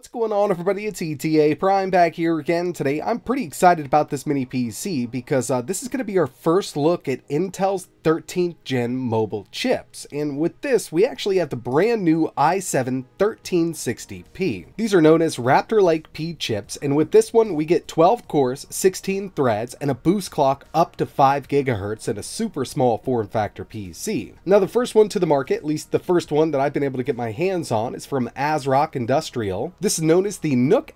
What's going on, everybody? It's ETA Prime back here again. Today I'm pretty excited about this mini PC because this is going to be our first look at Intel's 13th gen mobile chips, and with this we actually have the brand new i7 1360P. These are known as Raptor Lake P chips, and with this one we get 12 cores, 16 threads, and a boost clock up to 5 GHz, and a super small form factor PC. Now the first one to the market, at least the first one that I've been able to get my hands on, is from ASRock Industrial. This is known as the Nuc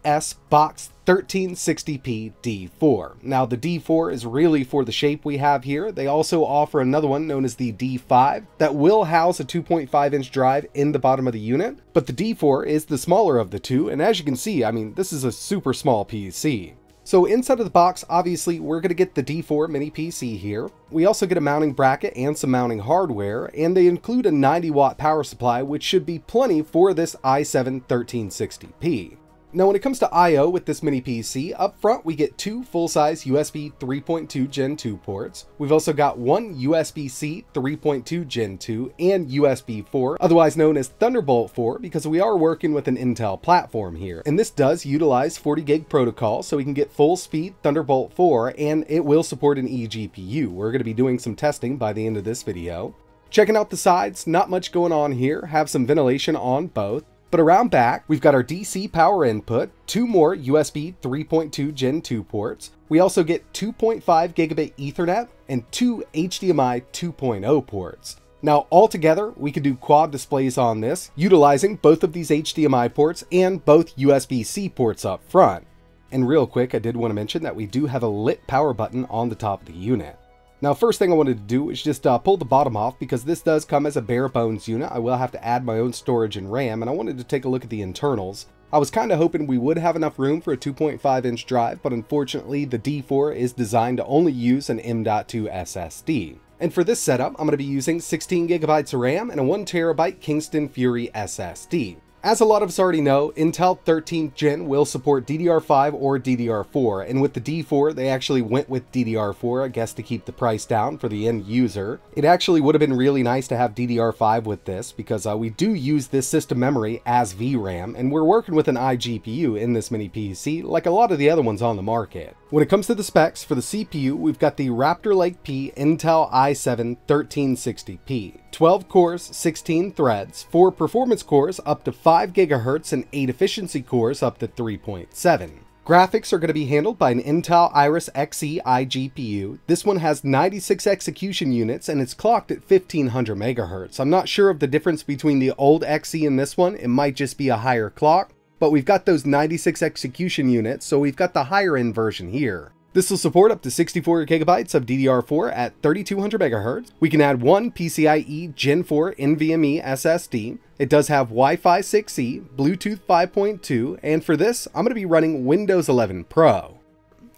Box 1360P D4. Now the D4 is really for the shape we have here. They also offer another one known as the D5 that will house a 2.5 inch drive in the bottom of the unit, but the D4 is the smaller of the two, and as you can see, I mean, this is a super small PC. So inside of the box, obviously, we're going to get the D4 mini PC here. We also get a mounting bracket and some mounting hardware, and they include a 90-watt power supply, which should be plenty for this i7 1360P. Now when it comes to I/O with this mini PC, up front we get two full-size USB 3.2 Gen 2 ports. We've also got one USB-C 3.2 Gen 2 and USB 4, otherwise known as Thunderbolt 4, because we are working with an Intel platform here. And this does utilize 40 gig protocol, so we can get full speed Thunderbolt 4, and it will support an eGPU. We're going to be doing some testing by the end of this video. Checking out the sides, not much going on here. Have some ventilation on both. But around back, we've got our DC power input, two more USB 3.2 Gen 2 ports. We also get 2.5 gigabit Ethernet and two HDMI 2.0 ports. Now altogether, we could do quad displays on this, utilizing both of these HDMI ports and both USB-C ports up front. And real quick, I did want to mention that we do have a lit power button on the top of the unit. Now, first thing I wanted to do is just pull the bottom off, because this does come as a bare bones unit. I will have to add my own storage and RAM, and I wanted to take a look at the internals. I was kind of hoping we would have enough room for a 2.5 inch drive, but unfortunately the D4 is designed to only use an M.2 SSD. And for this setup, I'm going to be using 16 gigabytes of RAM and a 1 terabyte Kingston Fury SSD. As a lot of us already know, Intel 13th Gen will support DDR5 or DDR4, and with the D4, they actually went with DDR4, I guess to keep the price down for the end user. It actually would have been really nice to have DDR5 with this, because we do use this system memory as VRAM, and we're working with an iGPU in this mini PC, like a lot of the other ones on the market. When it comes to the specs, for the CPU, we've got the Raptor Lake P Intel i7 1360P, 12 cores, 16 threads, 4 performance cores up to 5 GHz and 8 efficiency cores up to 3.7. Graphics are going to be handled by an Intel Iris Xe iGPU. This one has 96 execution units and it's clocked at 1500 MHz. I'm not sure of the difference between the old Xe and this one, it might just be a higher clock. But we've got those 96 execution units, so we've got the higher end version here. This will support up to 64 gigabytes of DDR4 at 3200 megahertz. We can add one PCIe Gen 4 NVMe SSD. It does have Wi-Fi 6E, Bluetooth 5.2, and for this, I'm going to be running Windows 11 Pro.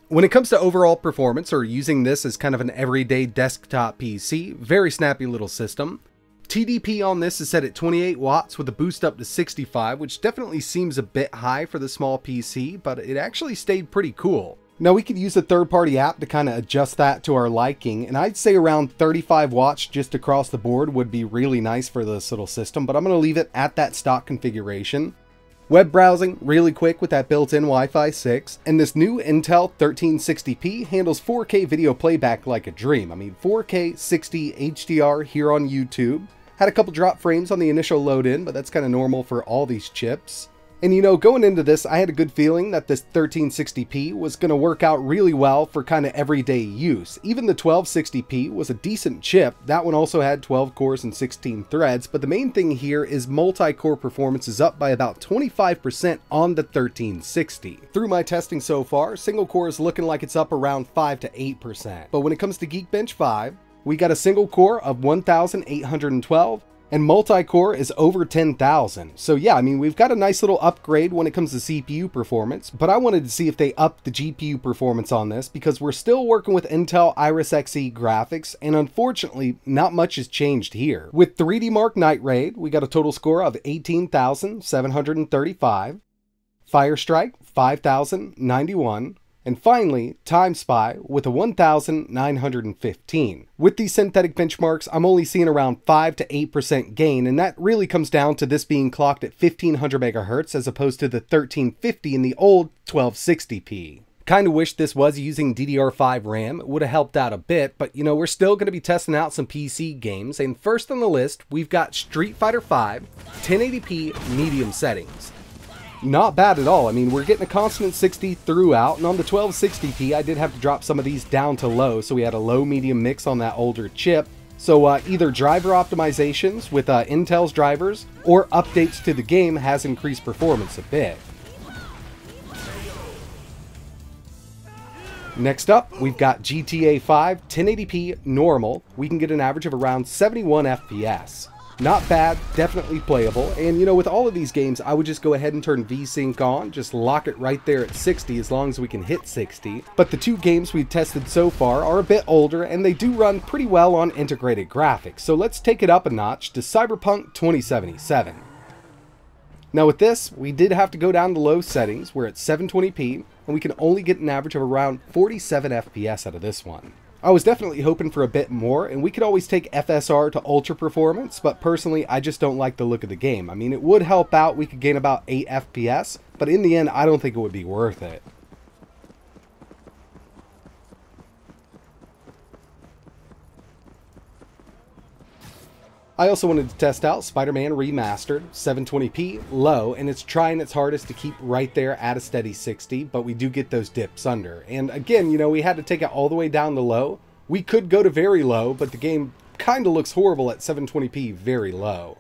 When it comes to overall performance, or using this as kind of an everyday desktop PC, very snappy little system. TDP on this is set at 28 watts with a boost up to 65, which definitely seems a bit high for the small PC, but it actually stayed pretty cool. Now we could use a third-party app to kind of adjust that to our liking, and I'd say around 35 watts just across the board would be really nice for this little system, but I'm going to leave it at that stock configuration. Web browsing really quick with that built-in Wi-Fi 6, and this new Intel 1360P handles 4K video playback like a dream. I mean, 4K 60 HDR here on YouTube. Had a couple drop frames on the initial load in, but that's kind of normal for all these chips. And you know, going into this, I had a good feeling that this 1360P was going to work out really well for kind of everyday use. Even the 1260P was a decent chip. That one also had 12 cores and 16 threads, but the main thing here is multi-core performance is up by about 25% on the 1360. Through my testing so far, single core is looking like it's up around 5 to 8%. But when it comes to Geekbench 5, we got a single core of 1,812, and multi-core is over 10,000. So yeah, I mean, we've got a nice little upgrade when it comes to CPU performance, but I wanted to see if they upped the GPU performance on this, because we're still working with Intel Iris Xe graphics, and unfortunately, not much has changed here. With 3DMark Night Raid, we got a total score of 18,735, Fire Strike, 5,091, And finally, Time Spy with a 1915. With these synthetic benchmarks, I'm only seeing around 5 to 8% gain, and that really comes down to this being clocked at 1500 MHz as opposed to the 1350 in the old 1260p. Kind of wish this was using DDR5 RAM. It would have helped out a bit, but you know, we're still going to be testing out some PC games. And first on the list, we've got Street Fighter V, 1080p medium settings. Not bad at all. I mean, we're getting a constant 60 throughout, and on the 1260p, I did have to drop some of these down to low, so we had a low-medium mix on that older chip. So either driver optimizations with Intel's drivers or updates to the game has increased performance a bit. Next up, we've got GTA 5 1080p normal. We can get an average of around 71 FPS. Not bad, definitely playable. And you know, with all of these games, I would just go ahead and turn VSync on, just lock it right there at 60 as long as we can hit 60. But the two games we've tested so far are a bit older and they do run pretty well on integrated graphics. So let's take it up a notch to Cyberpunk 2077. Now with this, we did have to go down to low settings. We're at 720p, and we can only get an average of around 47 FPS out of this one. I was definitely hoping for a bit more, and we could always take FSR to ultra performance, but personally, I just don't like the look of the game. I mean, it would help out, we could gain about 8 FPS, but in the end, I don't think it would be worth it. I also wanted to test out Spider-Man Remastered, 720p, low, and it's trying its hardest to keep right there at a steady 60, but we do get those dips under. And again, you know, we had to take it all the way down to low. We could go to very low, but the game kind of looks horrible at 720p very low.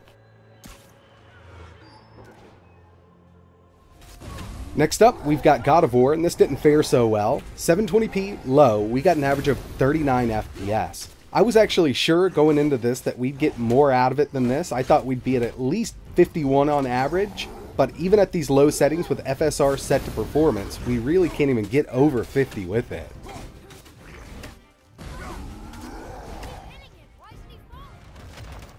Next up, we've got God of War, and this didn't fare so well. 720p low, we got an average of 39 FPS. I was actually sure going into this that we'd get more out of it than this. I thought we'd be at least 51 on average, but even at these low settings with FSR set to performance, we really can't even get over 50 with it.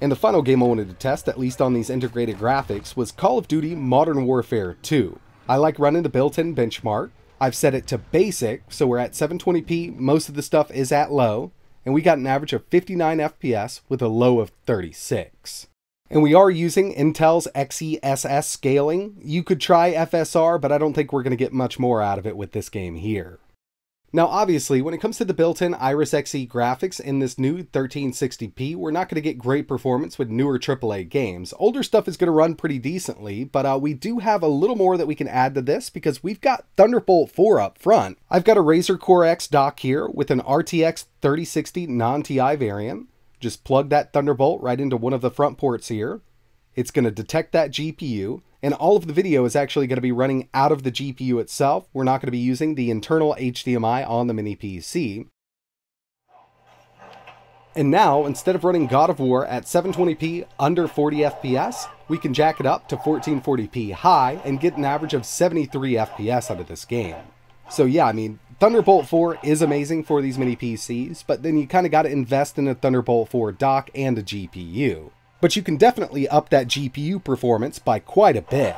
And the final game I wanted to test, at least on these integrated graphics, was Call of Duty Modern Warfare 2. I like running the built-in benchmark. I've set it to basic, so we're at 720p, most of the stuff is at low. And we got an average of 59 FPS with a low of 36. And we are using Intel's XeSS scaling. You could try FSR, but I don't think we're going to get much more out of it with this game here. Now obviously, when it comes to the built-in Iris Xe graphics in this new 1360p, we're not going to get great performance with newer AAA games. Older stuff is going to run pretty decently, but we do have a little more that we can add to this because we've got Thunderbolt 4 up front. I've got a Razer Core X dock here with an RTX 3060 non-TI variant. Just plug that Thunderbolt right into one of the front ports here. It's going to detect that GPU, and all of the video is actually going to be running out of the GPU itself. We're not going to be using the internal HDMI on the mini PC. And now, instead of running God of War at 720p under 40 FPS, we can jack it up to 1440p high and get an average of 73 FPS out of this game. So yeah, I mean, Thunderbolt 4 is amazing for these mini PCs, but then you kind of got to invest in a Thunderbolt 4 dock and a GPU. But you can definitely up that GPU performance by quite a bit.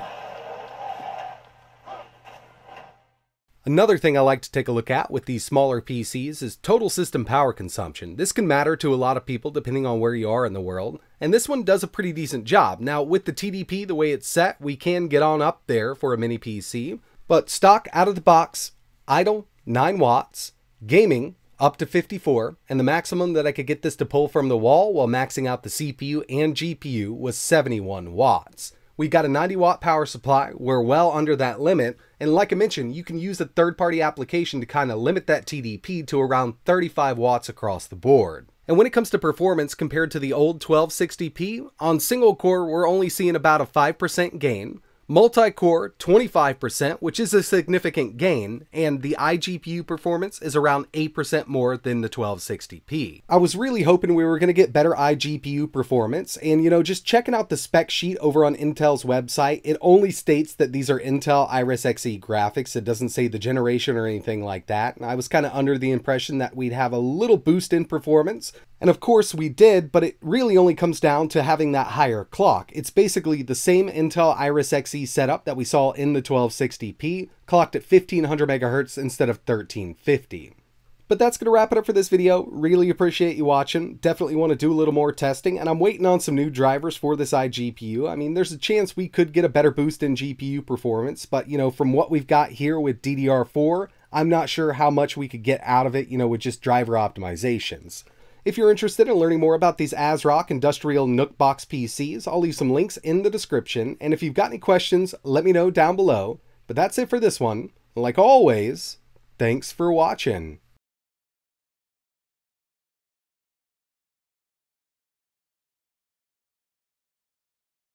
Another thing I like to take a look at with these smaller PCs is total system power consumption. This can matter to a lot of people depending on where you are in the world, and this one does a pretty decent job. Now with the TDP the way it's set, we can get on up there for a mini PC, but stock out of the box, idle 9 watts, gaming up to 54, and the maximum that I could get this to pull from the wall while maxing out the CPU and GPU was 71 watts. We got a 90 watt power supply, we're well under that limit, and like I mentioned, you can use a third-party application to kind of limit that TDP to around 35 watts across the board. And when it comes to performance compared to the old 1260p, on single core we're only seeing about a 5% gain, multi-core, 25%, which is a significant gain, and the iGPU performance is around 8% more than the 1260p. I was really hoping we were going to get better iGPU performance, and you know, just checking out the spec sheet over on Intel's website, it only states that these are Intel Iris Xe graphics. It doesn't say the generation or anything like that, and I was kind of under the impression that we'd have a little boost in performance, And of course we did, but it really only comes down to having that higher clock. It's basically the same Intel Iris Xe setup that we saw in the 1260p, clocked at 1500 megahertz instead of 1350. But that's going to wrap it up for this video. Really appreciate you watching. Definitely want to do a little more testing, and I'm waiting on some new drivers for this iGPU. I mean, there's a chance we could get a better boost in GPU performance, but, you know, from what we've got here with DDR4, I'm not sure how much we could get out of it, you know, with just driver optimizations. If you're interested in learning more about these ASRock Industrial Nuc Box PCs, I'll leave some links in the description, and if you've got any questions, let me know down below. But that's it for this one. Like always, thanks for watching.